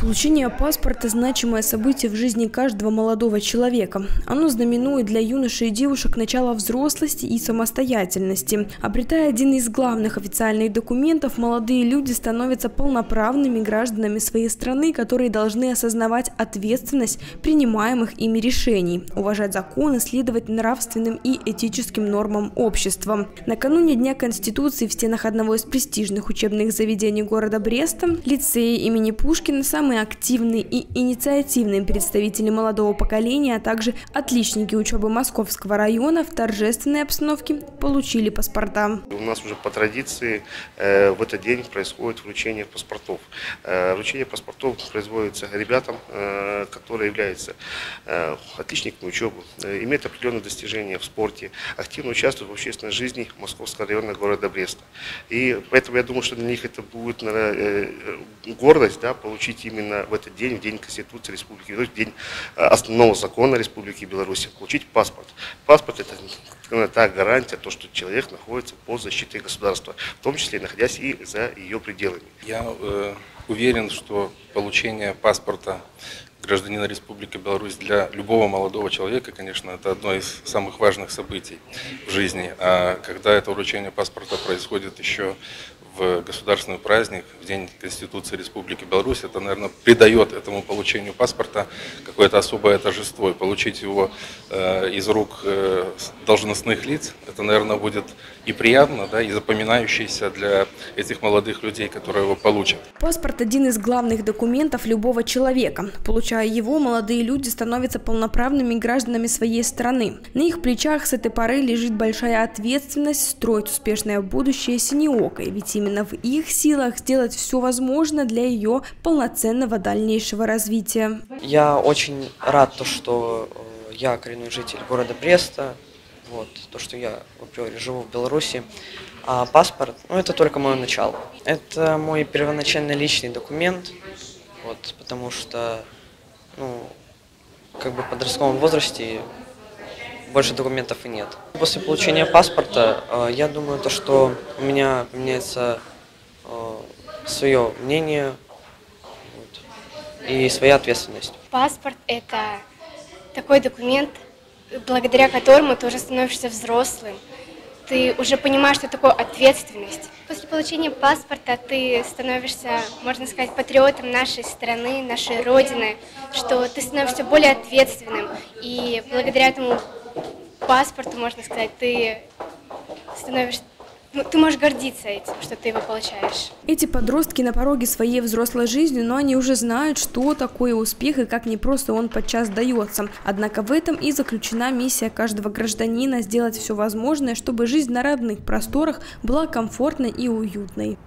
Получение паспорта – значимое событие в жизни каждого молодого человека. Оно знаменует для юношей и девушек начало взрослости и самостоятельности. Обретая один из главных официальных документов, молодые люди становятся полноправными гражданами своей страны, которые должны осознавать ответственность принимаемых ими решений, уважать законы, следовать нравственным и этическим нормам общества. Накануне Дня Конституции в стенах одного из престижных учебных заведений города Бреста, лицея имени Пушкина, самые активные и инициативные представители молодого поколения, а также отличники учебы Московского района в торжественной обстановке получили паспорта. У нас уже по традиции в этот день происходит вручение паспортов. Вручение паспортов производится ребятам, которые являются отличниками учебы, имеют определенные достижения в спорте, активно участвуют в общественной жизни Московского района города Бреста. И поэтому я думаю, что для них это будет, наверное, гордость, да, получить именно в этот день, в день Конституции Республики Беларусь, в день основного закона Республики Беларусь, получить паспорт. Паспорт – это та гарантия, то, что человек находится под защитой государства, в том числе находясь и за ее пределами. Я уверен, что получение паспорта гражданина Республики Беларусь для любого молодого человека, конечно, это одно из самых важных событий в жизни. А когда это вручение паспорта происходит еще в государственный праздник, в День Конституции Республики Беларусь, это, наверное, придает этому получению паспорта какое-то особое торжество. И получить его из рук должностных лиц, это, наверное, будет и приятно, да, и запоминающееся для этих молодых людей, которые его получат. Паспорт – один из главных документов любого человека. Получая его, молодые люди становятся полноправными гражданами своей страны. На их плечах с этой поры лежит большая ответственность строить успешное будущее синеокой, ведь именно в их силах сделать все возможное для ее полноценного дальнейшего развития. Я очень рад, что я коренной житель города Бреста, вот, то, что я в априори живу в Беларуси. А паспорт, ну, это только мое начало. Это мой первоначальный личный документ, вот, потому что, ну, как бы в подростковом возрасте больше документов и нет. После получения паспорта, я думаю, то, что у меня поменяется свое мнение, вот, и своя ответственность. Паспорт – это такой документ, благодаря которому ты уже становишься взрослым. Ты уже понимаешь, что такое ответственность. После получения паспорта ты становишься, можно сказать, патриотом нашей страны, нашей Родины, что ты становишься более ответственным. И благодаря этому паспорту, можно сказать, ты можешь гордиться этим, что ты его получаешь. Эти подростки на пороге своей взрослой жизни, но они уже знают, что такое успех и как непросто он подчас дается. Однако в этом и заключена миссия каждого гражданина – сделать все возможное, чтобы жизнь на родных просторах была комфортной и уютной.